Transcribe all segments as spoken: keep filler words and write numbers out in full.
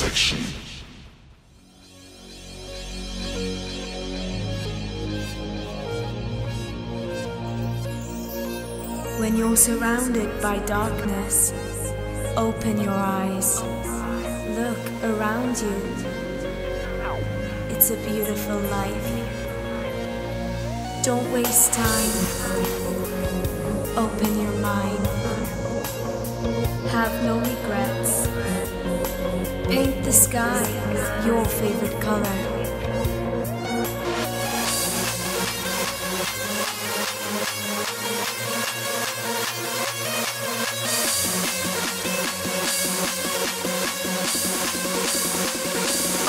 section. When you're surrounded by darkness, open your eyes. Look around you. It's a beautiful life. Don't waste time. Open your mind. Have no regrets. Paint the sky your favorite color.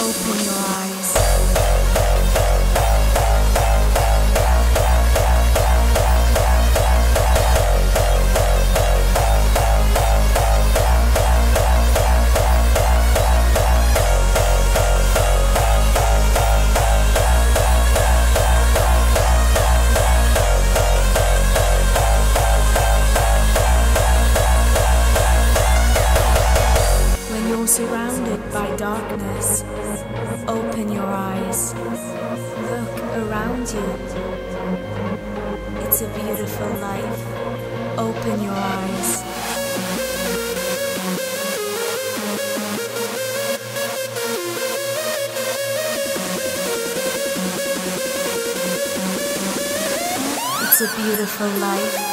Open your eyes. When you're surrounded by darkness, open your eyes. Look around you. It's a beautiful life. Open your eyes. It's a beautiful life.